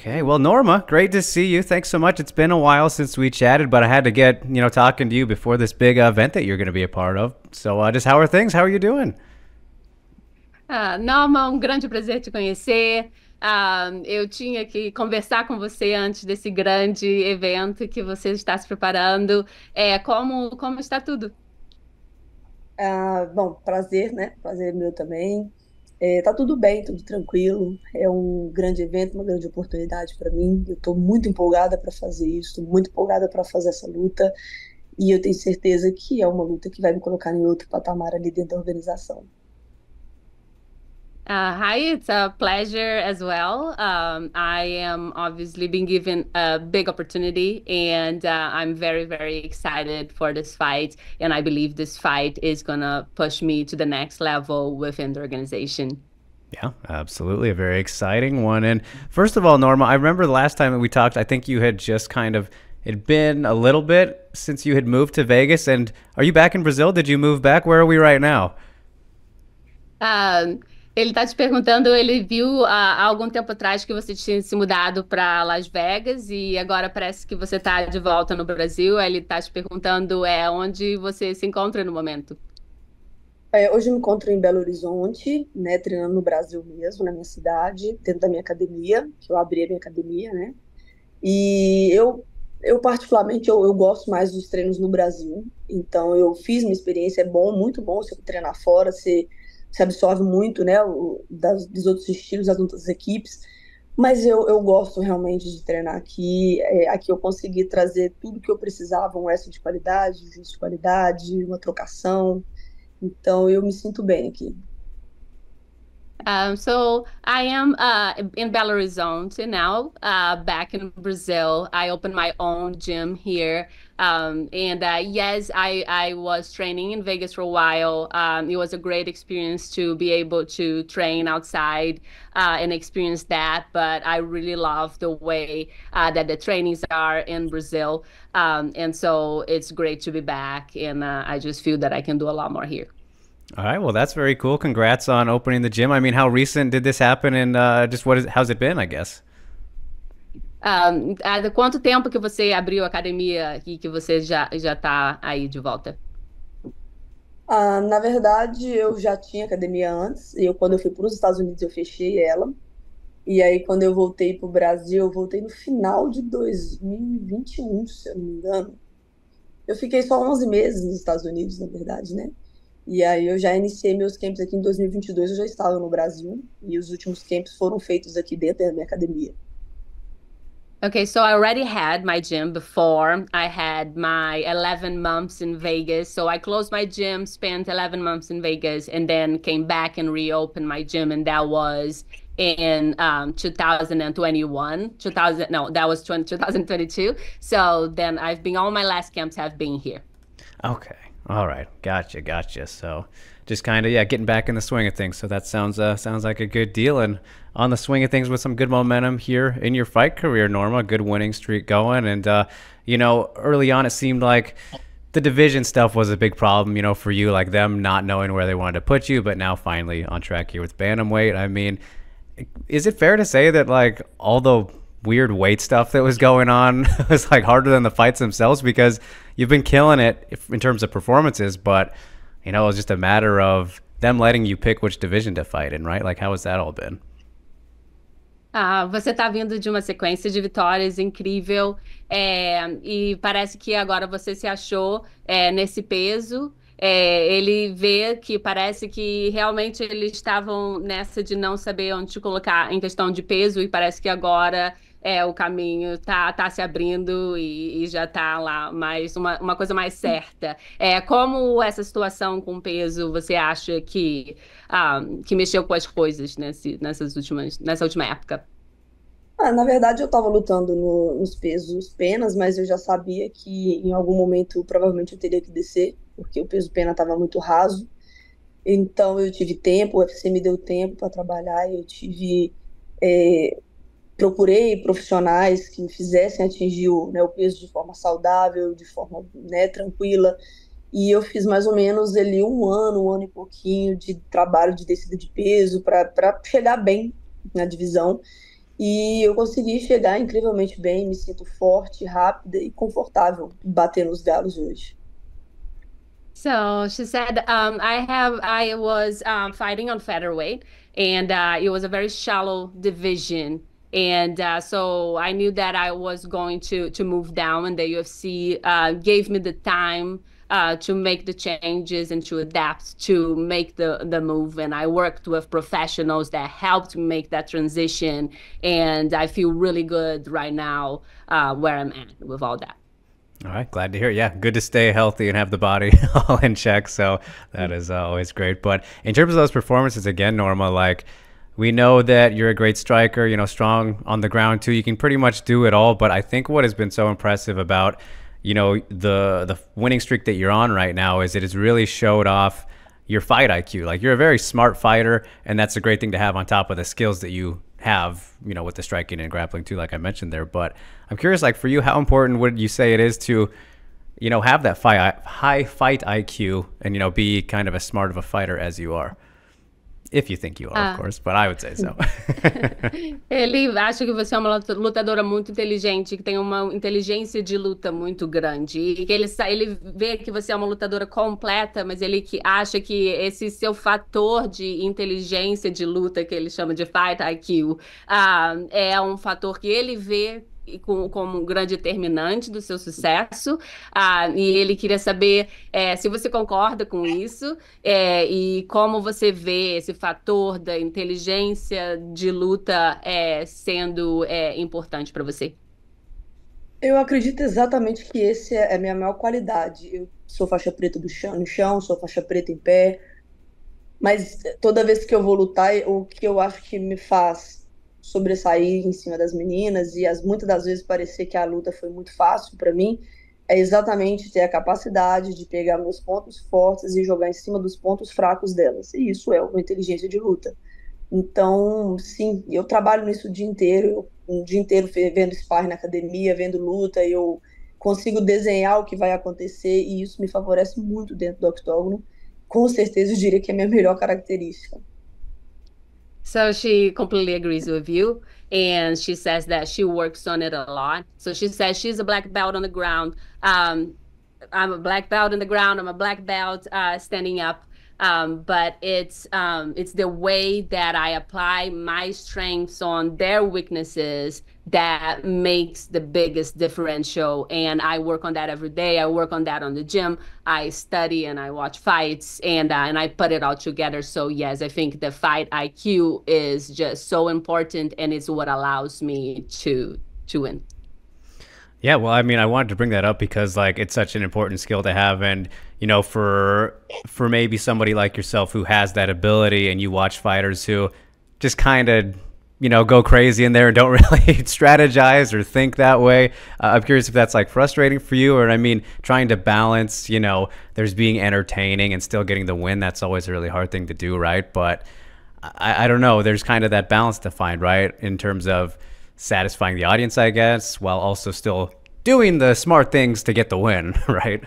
Okay, well, Norma, great to see you. Thanks so much. It's been a while since we chatted, but I had to get, you know, talking to you before this big event that you're going to be a part of. So just how are things? How are you doing? Norma, grande prazer te conhecer. Eu tinha que conversar com você antes desse grande evento que você está se preparando. Como está tudo? Bom, prazer, né? Prazer meu também. Tá tudo bem, tudo tranquilo. É um grande evento, uma grande oportunidade para mim. Eu estou muito empolgada para fazer isso, muito empolgada para fazer essa luta. E eu tenho certeza que é uma luta que vai me colocar em outro patamar ali dentro da organização. Hi, it's a pleasure as well. I am obviously being given a big opportunity, and I'm very, very excited for this fight. And I believe this fight is going to push me to the next level within the organization. Yeah, absolutely. A very exciting one. And first of all, Norma, I remember the last time that we talked, I think you had just kind of, it had been a little bit since you had moved to Vegas. And are you back in Brazil? Did you move back? Where are we right now? Ele está te perguntando, ele viu há algum tempo atrás que você tinha se mudado para Las Vegas e agora parece que você está de volta no Brasil. Ele está te perguntando onde você se encontra no momento. Hoje eu me encontro em Belo Horizonte, né, treinando no Brasil mesmo, na minha cidade, dentro da minha academia, que eu abri a minha academia, né? E eu particularmente gosto mais dos treinos no Brasil. Então eu fiz minha experiência, é bom, muito bom você treinar fora, você se absorve muito, né, dos outros estilos, das outras equipes, mas eu gosto realmente de treinar aqui. Aqui eu consegui trazer tudo que eu precisava, um extra de qualidade, um justo de qualidade, uma trocação, então eu me sinto bem aqui. So I am in Belo Horizonte now, back in Brazil. I opened my own gym here. Yes, I was training in Vegas for a while. It was a great experience to be able to train outside and experience that. But I really love the way that the trainings are in Brazil. And so it's great to be back. And I just feel that I can do a lot more here. All right, well, that's very cool. Congrats on opening the gym. I mean, how recent did this happen, and just how's it been, I guess? Há quanto tempo que você abriu a academia aqui, que você já tá aí de volta? Na verdade, eu já tinha academia antes. Quando eu fui para os Estados Unidos, eu fechei ela. E aí, quando eu voltei para o Brasil, eu voltei no final de 2021, se eu não me engano. Eu fiquei só 11 meses nos Estados Unidos, na verdade, né? E aí eu já iniciei meus camps aqui em 2022, eu já estava no Brasil, e os últimos camps foram feitos aqui dentro da minha academia. Okay, so I already had my gym before. I had my 11 months in Vegas. So I closed my gym, spent 11 months in Vegas, and then came back and reopened my gym, and that was in 2022. So then all my last camps have been here. Okay. All right, gotcha. So just kind of, yeah, getting back in the swing of things. So that sounds like a good deal. And on the swing of things with some good momentum here in your fight career, Norma, good winning streak going. And, you know, early on it seemed like the division stuff was a big problem, you know, for you, like them not knowing where they wanted to put you, but now finally on track here with bantamweight. I mean, is it fair to say that, like, all the weird weight stuff that was going on was like harder than the fights themselves, because you've been killing it in terms of performances, but you know, it was just a matter of them letting you pick which division to fight in, right? Like, how has that all been? Você está vindo de uma sequência de vitórias incrível, e parece que agora você se achou nesse peso. Ele vê que parece que realmente eles estavam nessa de não saber onde te colocar em questão de peso, e parece que agora o caminho tá se abrindo e já tá lá mais uma coisa mais certa. Como essa situação com peso você acha que mexeu com as coisas nessa última época? Na verdade, eu estava lutando nos pesos penas, mas eu já sabia que em algum momento provavelmente eu teria que descer, porque o peso pena estava muito raso. Então eu tive tempo, o UFC me deu tempo para trabalhar, procurei profissionais que me fizessem atingir o peso de forma saudável, de forma, né, tranquila, e eu fiz mais ou menos ali um ano e pouquinho de trabalho de descida de peso para chegar bem na divisão. E eu consegui chegar incrivelmente bem, me sinto forte, rápida e confortável bater nos galos hoje. So she said, I was fighting on featherweight, and it was a very shallow division. And so I knew that I was going to move down, and the UFC gave me the time to make the changes and to adapt to make the move. And I worked with professionals that helped me make that transition. And I feel really good right now where I'm at with all that. All right, glad to hear it. Yeah, good to stay healthy and have the body all in check. So that is always great. But in terms of those performances, again, Norma, like, we know that you're a great striker, you know, strong on the ground too. You can pretty much do it all. But I think what has been so impressive about, you know, the winning streak that you're on right now is it has really showed off your fight IQ. Like, you're a very smart fighter, and that's a great thing to have on top of the skills that you have, you know, with the striking and grappling too, like I mentioned there. But I'm curious, like, for you, how important would you say it is to, you know, have that high fight IQ and, you know, be kind of as smart of a fighter as you are? If you think you are, of course, but I would say so. Ele acha que você é uma lutadora muito inteligente, que tem uma inteligência de luta muito grande. E que ele vê que você é uma lutadora completa, mas ele que acha que esse seu fator de inteligência de luta, que ele chama de fight IQ, é um fator que ele vê como um grande determinante do seu sucesso, e ele queria saber se você concorda com isso, e como você vê esse fator da inteligência de luta sendo importante para você. Eu acredito exatamente que essa é a minha maior qualidade. Eu sou faixa preta no chão, sou faixa preta em pé, mas toda vez que eu vou lutar, o que eu acho que me faz sobressair em cima das meninas e muitas das vezes parecer que a luta foi muito fácil para mim, é exatamente ter a capacidade de pegar meus pontos fortes e jogar em cima dos pontos fracos delas, e isso é uma inteligência de luta. Então, sim, eu trabalho nisso o dia inteiro, vendo sparring na academia, vendo luta, eu consigo desenhar o que vai acontecer, e isso me favorece muito dentro do octógono. Com certeza eu diria que é a minha melhor característica. So she completely agrees with you, and she says that she works on it a lot. So she says she's a black belt on the ground. I'm a black belt on the ground. I'm a black belt standing up. But it's the way that I apply my strengths on their weaknesses that makes the biggest differential. And I work on that every day. I work on that on the gym. I study and I watch fights, and I put it all together. So yes, I think the fight IQ is just so important, and it's what allows me to win. Yeah, well, I mean, I wanted to bring that up because, like, it's such an important skill to have. And, you know, for maybe somebody like yourself who has that ability, and you watch fighters who just kind of, you know, go crazy in there and don't really strategize or think that way. I'm curious if that's, like, frustrating for you, or, I mean, trying to balance, you know, there's being entertaining and still getting the win. That's always a really hard thing to do, right? But I don't know. There's kind of that balance to find, right, in terms of satisfying the audience, I guess, while also still doing the smart things to get the win, right?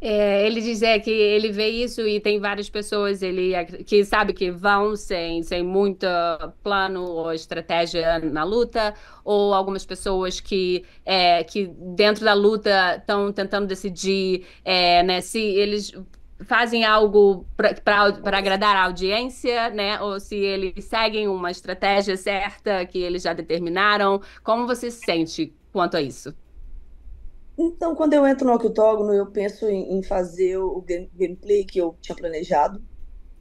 Ele diz que ele vê isso, e tem várias pessoas que sabe que vão sem muito plano ou estratégia na luta, ou algumas pessoas que dentro da luta estão tentando decidir, né, se eles fazem algo para agradar a audiência, né? Ou se eles seguem uma estratégia certa que eles já determinaram. Como você se sente quanto a isso? Então, quando eu entro no octógono, eu penso em fazer o gameplay que eu tinha planejado.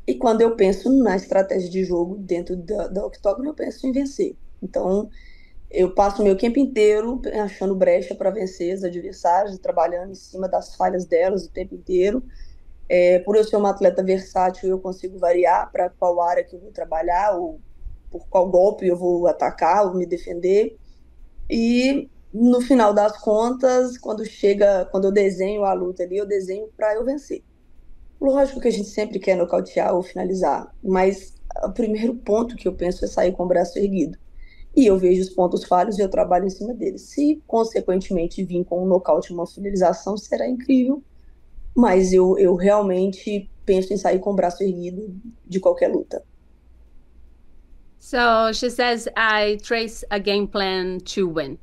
E quando eu penso na estratégia de jogo dentro da octógono, eu penso em vencer. Então, eu passo o meu campo inteiro achando brecha para vencer as adversárias, trabalhando em cima das falhas delas o tempo inteiro. Por eu ser uma atleta versátil, eu consigo variar para qual área que eu vou trabalhar, ou por qual golpe eu vou atacar ou me defender. E no final das contas, quando eu desenho a luta ali, eu desenho para eu vencer. Lógico que a gente sempre quer nocautear ou finalizar, mas o primeiro ponto que eu penso é sair com o braço erguido. E eu vejo os pontos falhos e eu trabalho em cima deles. Se consequentemente vir com um nocaute, uma finalização, será incrível. Mas eu realmente penso em sair com o braço erguido de qualquer luta. So she says, I trace a game plan to win.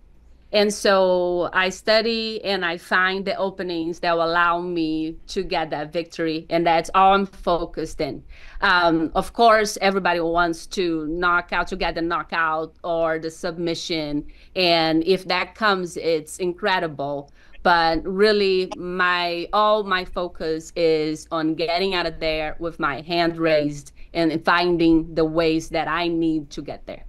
And so I study and I find the openings that will allow me to get that victory. And that's all I'm focused in. Of course, everybody wants to knock out, to get the knockout or the submission. And if that comes, it's incredible. But really, all my focus is on getting out of there with my hand raised and finding the ways that I need to get there.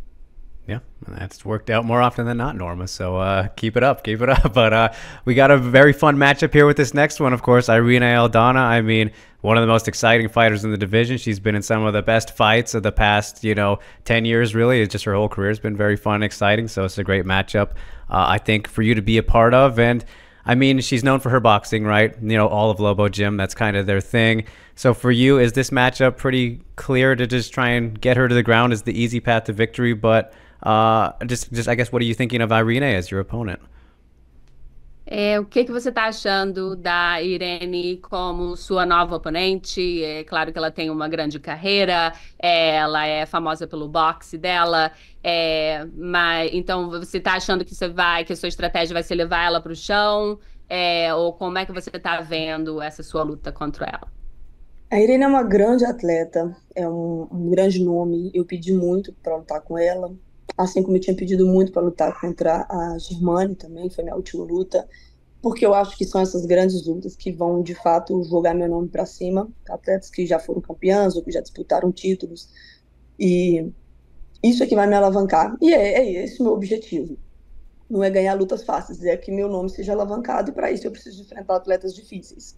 Yeah, that's worked out more often than not, Norma. So keep it up, keep it up. But we got a very fun matchup here with this next one, of course, Irene Aldana. I mean, one of the most exciting fighters in the division. She's been in some of the best fights of the past, 10 years, really. It's just her whole career has been very fun and exciting. So it's a great matchup, I think, for you to be a part of. And I mean, she's known for her boxing, right? All of Lobo Gym, that's kind of their thing. So for you, is this matchup pretty clear to just try and get her to the ground as the easy path to victory? But I guess, what are you thinking of Irene as your opponent? O que que você está achando da Irene como sua nova oponente? É claro que ela tem uma grande carreira, ela é famosa pelo boxe dela, mas então você está achando que que a sua estratégia vai ser levar ela para o chão? Ou como é que você está vendo essa sua luta contra ela? A Irene é uma grande atleta, é um grande nome. Eu pedi muito para lutar com ela. Assim como eu tinha pedido muito para lutar contra a Germani também, foi minha última luta, porque eu acho que são essas grandes lutas que vão, de fato, jogar meu nome para cima, atletas que já foram campeãs ou que já disputaram títulos, e isso é que vai me alavancar, e é esse o meu objetivo, não é ganhar lutas fáceis, é que meu nome seja alavancado, e para isso eu preciso enfrentar atletas difíceis.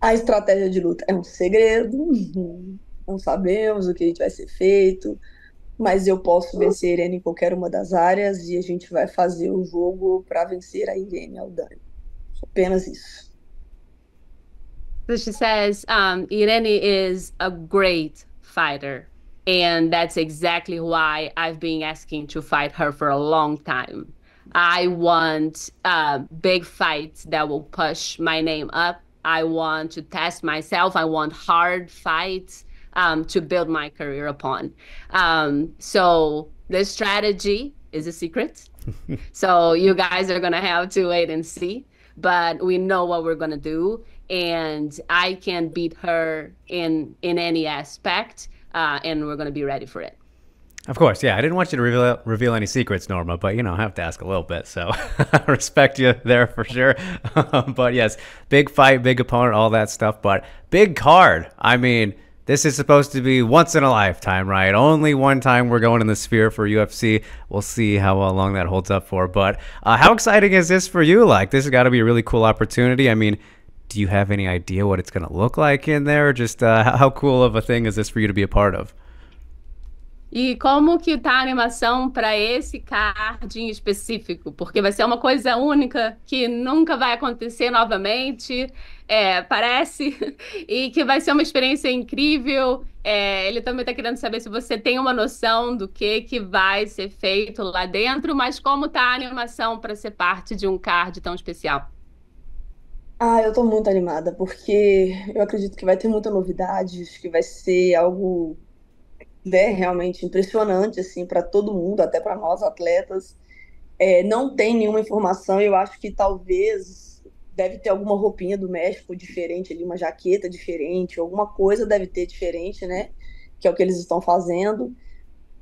A estratégia de luta é um segredo, não sabemos o que vai ser feito, mas eu posso vencer a Irene em qualquer uma das áreas e a gente vai fazer o jogo para vencer a Irene Aldana. Apenas isso. So she says, Irene is a great fighter, and that's exactly why I've been asking to fight her for a long time. I want big fights that will push my name up. I want to test myself. I want hard fights. To build my career upon. So the strategy is a secret. So you guys are gonna have to wait and see, but we know what we're gonna do, and I can beat her in any aspect, and we're gonna be ready for it. Of course, yeah. I didn't want you to reveal any secrets, Norma, but, I have to ask a little bit, so I respect you there for sure. But, yes, big fight, big opponent, all that stuff, but big card. I mean, this is supposed to be once in a lifetime, right? Only one time we're going in the Sphere for UFC. We'll see how long that holds up for. But how exciting is this for you? Like, this has got to be a really cool opportunity. I mean, do you have any idea what it's going to look like in there? Just how cool of a thing is this for you to be a part of? E como que tá a animação para esse card em específico? Porque vai ser uma coisa única que nunca vai acontecer novamente, parece, e que vai ser uma experiência incrível. Ele também está querendo saber se você tem uma noção do que vai ser feito lá dentro, mas como tá a animação para ser parte de um card tão especial? Eu tô muito animada, porque eu acredito que vai ter muita novidade, acho que vai ser algo... é realmente impressionante, assim, para todo mundo, até para nós atletas. Não tem nenhuma informação, eu acho que talvez deve ter alguma roupinha do México diferente ali, uma jaqueta diferente, alguma coisa deve ter diferente, né, que é o que eles estão fazendo.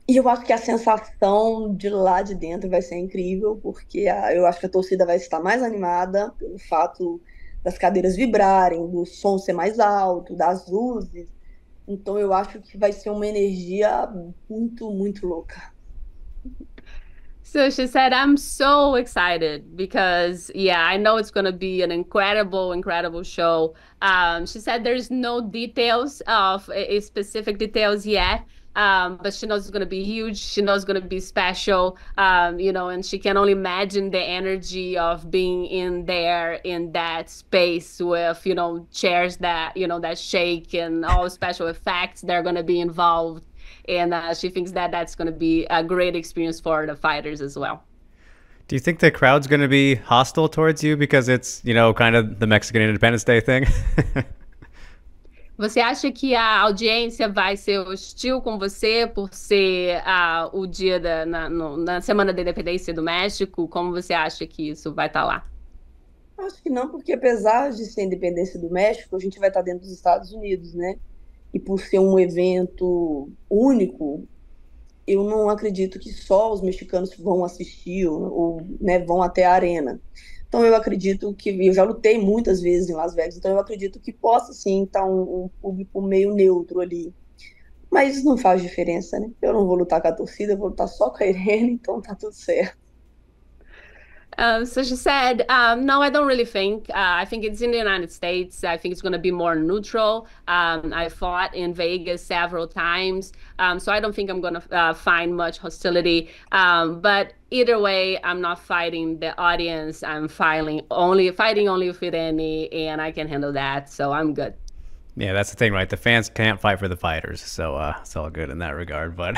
E eu acho que a sensação de lá de dentro vai ser incrível, porque eu acho que a torcida vai estar mais animada pelo fato das cadeiras vibrarem, do som ser mais alto, das luzes. Então eu acho que vai ser uma energia muito, muito louca. So she said, I'm so excited because, yeah, I know it's going to be an incredible, incredible show. She said there's no details of specific details yet. But she knows it's going to be huge. She knows it's going to be special, and she can only imagine the energy of being in there in that space with, chairs that, that shake and all special effects that are going to be involved. And she thinks that that's going to be a great experience for the fighters as well. Do you think the crowd's going to be hostile towards you because it's, kind of the Mexican Independence Day thing? Você acha que a audiência vai ser hostil com você por ser o dia na Semana da Independência do México? Como você acha que isso vai estar lá? Acho que não, porque apesar de ser a independência do México, a gente vai estar dentro dos Estados Unidos, né? E por ser um evento único, eu não acredito que só os mexicanos vão assistir ou né, vão até a arena. Então eu acredito que, eu já lutei muitas vezes em Las Vegas, então eu acredito que possa sim estar um público meio neutro ali. Mas isso não faz diferença, né? Eu não vou lutar com a torcida, eu vou lutar só com a Irene, então tá tudo certo. So she said, no, I don't really think. I think it's in the United States. I think it's going to be more neutral. I fought in Vegas several times, so I don't think I'm going to find much hostility. But either way, I'm not fighting the audience. I'm fighting only Fireni, and I can handle that, so I'm good. Yeah, that's the thing, right? The fans can't fight for the fighters, so it's all good in that regard. But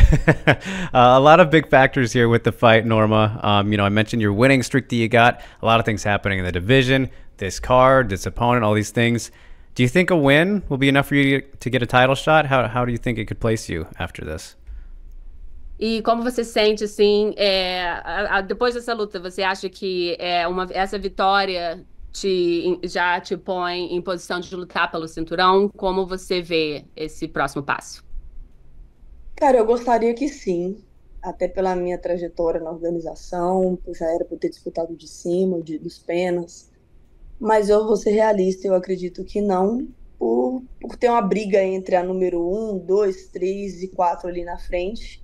a lot of big factors here with the fight, Norma. You know, I mentioned your winning streak that you got. A lot of things happening in the division, this card, this opponent, all these things. Do you think a win will be enough for you to get a title shot? How do you think it could place you after this? E como você sente, assim, depois dessa luta, você acha que essa vitória já te põe em posição de lutar pelo cinturão? Como você vê esse próximo passo? Cara, eu gostaria que sim, até pela minha trajetória na organização, eu já era para ter disputado de cima, dos penas, mas eu vou ser realista, eu acredito que não, por ter uma briga entre a número 1, 2, 3 e 4 ali na frente.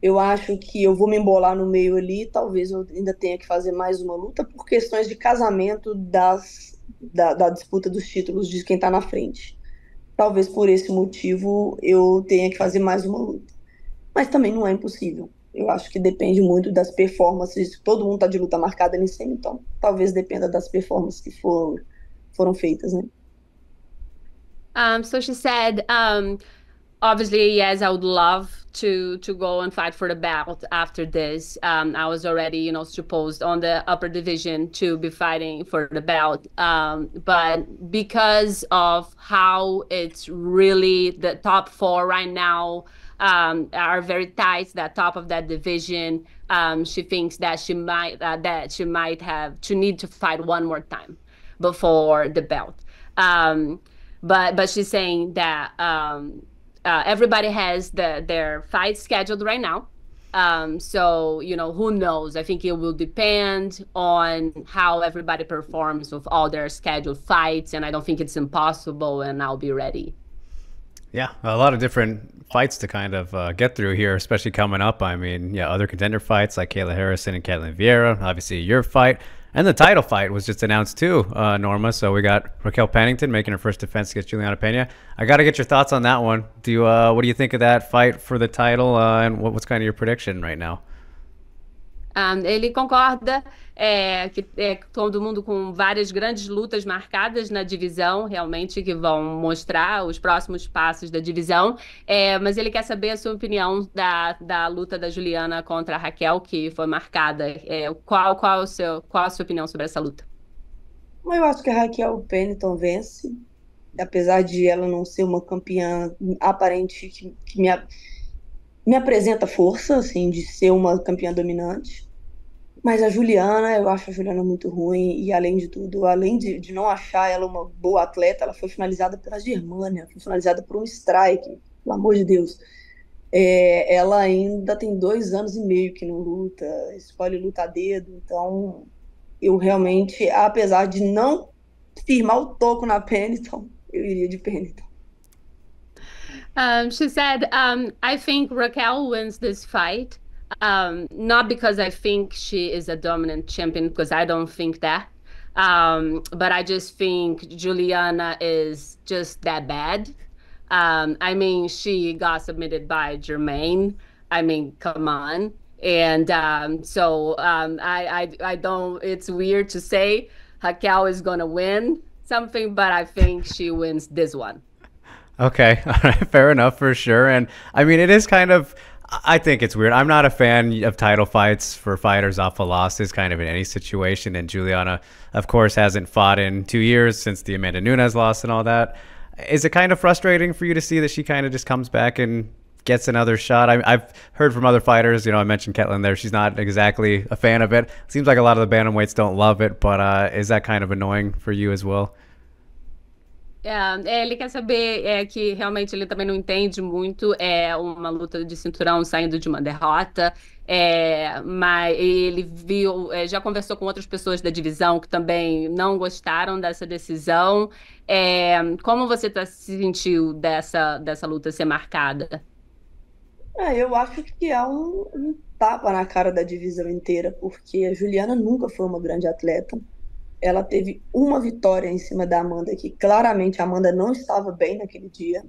Eu acho que eu vou me embolar no meio ali, talvez eu ainda tenha que fazer mais uma luta por questões de casamento da disputa dos títulos de quem está na frente. Talvez por esse motivo eu tenha que fazer mais uma luta. Mas também não é impossível. Eu acho que depende muito das performances. Todo mundo está de luta marcada ali em cima, então talvez dependa das performances que foram feitas, né? So she said, obviously, yes, I would love to go and fight for the belt after this. I was already, you know, supposed on the upper division to be fighting for the belt. But because of how it's really the top four right now are very tight, that top of that division, she thinks that she might have to need to fight one more time before the belt. But she's saying that. Everybody has their fight scheduled right now. So, you know, who knows? I think it will depend on how everybody performs with all their scheduled fights. And I don't think it's impossible, and I'll be ready. Yeah, a lot of different fights to kind of get through here, especially coming up. I mean, yeah, other contender fights like Kayla Harrison and Ketlen Vieira, obviously your fight. And the title fight was just announced too, Norma. So we got Raquel Pennington making her first defense against Julianna Pena. I got to get your thoughts on that one. What do you think of that fight for the title, and what's kind of your prediction right now? Ele concorda que todo mundo com várias grandes lutas marcadas na divisão, realmente que vão mostrar os próximos passos da divisão, mas ele quer saber a sua opinião da luta da Juliana contra a Raquel, que foi marcada. Qual a sua opinião sobre essa luta? Eu acho que a Raquel Pennington vence, apesar de ela não ser uma campeã aparente que me apresenta força, assim, de ser uma campeã dominante. Mas a Juliana, eu acho a Juliana muito ruim. E além de tudo, além de não achar ela uma boa atleta, ela foi finalizada pela Germani, foi finalizada por um strike, pelo amor de Deus. Ela ainda tem 2 anos e meio que não luta, escolhe lutar a dedo. Então, eu realmente, apesar de não firmar o toco na Pennington, eu iria de Pennington. She said, I think Raquel wins this fight, not because I think she is a dominant champion, because I don't think that, but I just think Juliana is just that bad. I mean, she got submitted by Germaine. I mean, come on. And I don't, it's weird to say Raquel is going to win something, but I think she wins this one. Okay, all right, fair enough for sure. And I mean, it is kind of, I think it's weird. I'm not a fan of title fights for fighters off of losses kind of in any situation. And Juliana, of course, hasn't fought in 2 years since the Amanda Nunes loss and all that. Is it kind of frustrating for you to see that she kind of just comes back and gets another shot? I've heard from other fighters, you know, I mentioned Ketlen there, she's not exactly a fan of it. Seems like a lot of the bantamweights don't love it, but is that kind of annoying for you as well? Ele quer saber que realmente ele também não entende muito uma luta de cinturão saindo de uma derrota, mas ele viu, já conversou com outras pessoas da divisão que também não gostaram dessa decisão. Como você se sentiu dessa luta ser marcada? Eu acho que é um tapa na cara da divisão inteira, porque a Julianna nunca foi uma grande atleta. Ela teve uma vitória em cima da Amanda, que claramente a Amanda não estava bem naquele dia.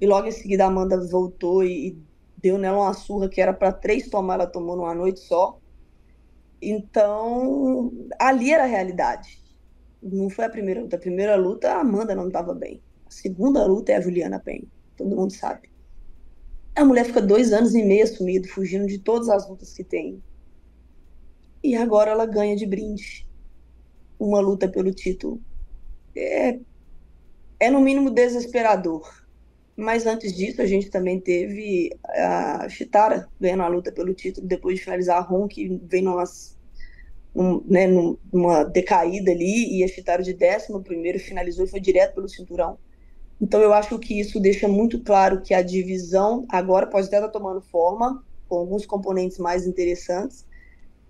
E logo em seguida a Amanda voltou e deu nela uma surra que era para 3 tomar, ela tomou numa noite só. Então, ali era a realidade. Não foi a primeira luta. A primeira luta a Amanda não estava bem. A segunda luta é a Julianna Pena, todo mundo sabe. A mulher fica 2 anos e meio sumida, fugindo de todas as lutas que tem. E agora ela ganha de brinde uma luta pelo título. É no mínimo desesperador. Mas antes disso, a gente também teve a Chitara ganhando a luta pelo título depois de finalizar a Ron, que vem numa decaída ali, e a Chitara de 11º finalizou e foi direto pelo cinturão. Então eu acho que isso deixa muito claro que a divisão agora pode até estar tomando forma, com alguns componentes mais interessantes,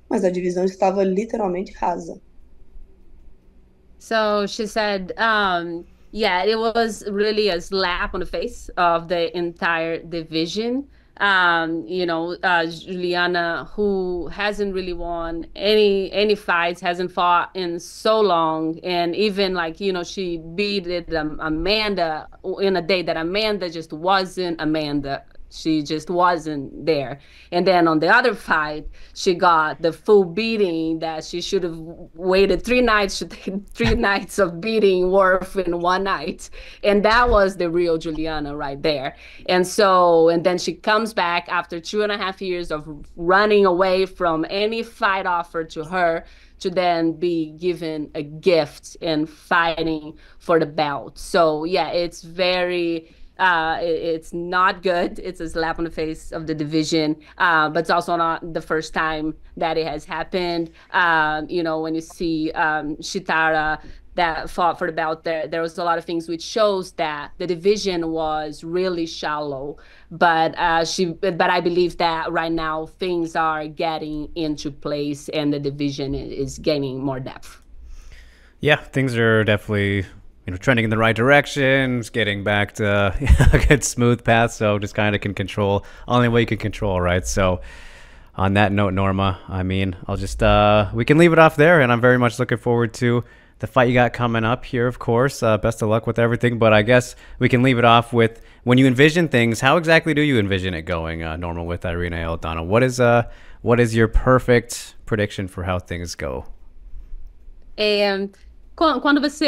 mas a divisão estava literalmente rasa. So she said, yeah, it was really a slap on the face of the entire division. You know, Julianna, who hasn't really won any fights, hasn't fought in so long. And even like, you know, she beat Amanda in a day that Amanda just wasn't Amanda. She just wasn't there. And then on the other fight, she got the full beating that she should have waited 3 nights to take 3 nights of beating worth in 1 night. And that was the real Julianna right there. And then she comes back after 2.5 years of running away from any fight offered to her, to then be given a gift and fighting for the belt. So yeah, it's very, it's not good. It's a slap on the face of the division, but it's also not the first time that it has happened. You know, when you see Chitara that fought for the belt, there was a lot of things which shows that the division was really shallow. But I believe that right now things are getting into place and the division is gaining more depth. Yeah, things are definitely, you know, trending in the right direction, getting back to a good smooth path. So just kind of can control, only way you can control, right? So on that note, Norma, I mean, I'll just, we can leave it off there. And I'm very much looking forward to the fight you got coming up here, of course. Best of luck with everything. But I guess we can leave it off with, when you envision things, how exactly do you envision it going, Norma, with Irene Aldana? What is your perfect prediction for how things go? And quando você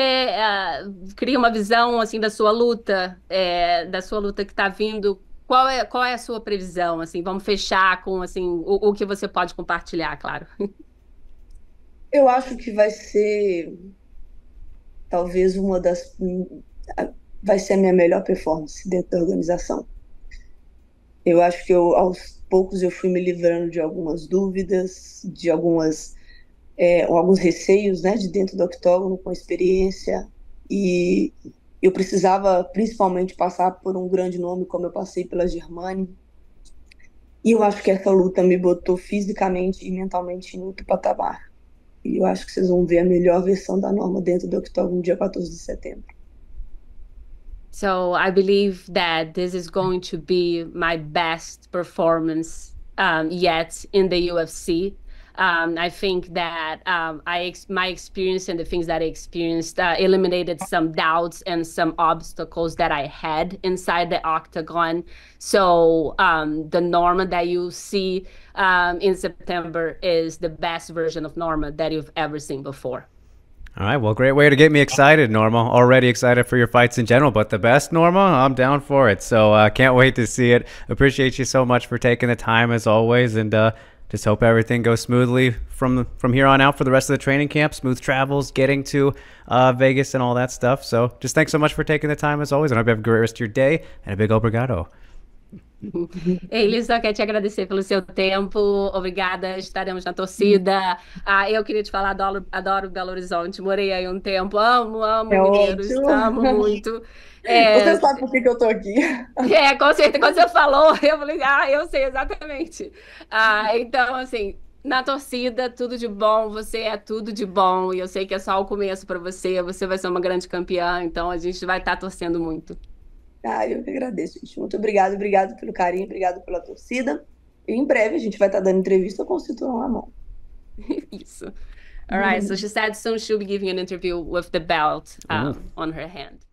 cria uma visão assim da sua luta, que está vindo, qual é a sua previsão? Assim, vamos fechar com assim o que você pode compartilhar, claro. Eu acho que vai ser talvez vai ser a minha melhor performance dentro da organização. Eu acho que aos poucos eu fui me livrando de algumas dúvidas, de alguns receios, né, de dentro do octógono, com experiência, e eu precisava principalmente passar por um grande nome como eu passei pela Germani, e eu acho que essa luta me botou fisicamente e mentalmente em outro patamar, e eu acho que vocês vão ver a melhor versão da Norma dentro do octógono dia 14 de setembro. So I believe that this is going to be my best performance yet in the UFC. I think that my experience and the things that I experienced eliminated some doubts and some obstacles that I had inside the octagon. So the Norma that you see in September is the best version of Norma that you've ever seen before. All right, well, great way to get me excited, Norma. Already excited for your fights in general, but the best, Norma, I'm down for it. So I can't wait to see it. Appreciate you so much for taking the time as always, and just hope everything goes smoothly from here on out for the rest of the training camp. Smooth travels, getting to Vegas and all that stuff. So just thanks so much for taking the time as always, and I hope you have a great rest of your day, and a big obrigado. Ele só quer te agradecer pelo seu tempo, obrigada, estaremos na torcida. Ah, eu queria te falar, adoro Belo Horizonte, morei aí um tempo, amo Mineiros, amo muito. Você sabe por que eu tô aqui. Com certeza, quando você falou, eu falei, eu sei exatamente. Então, assim, na torcida, tudo de bom, você é tudo de bom, e eu sei que é só o começo para você, você vai ser uma grande campeã, então a gente vai estar torcendo muito. Eu que agradeço, gente. Muito obrigado, obrigado pelo carinho, obrigado pela torcida. E em breve a gente vai estar dando entrevista com o cinturão na mão. Isso. All right, so she said soon she'll be giving an interview with the belt on her hand.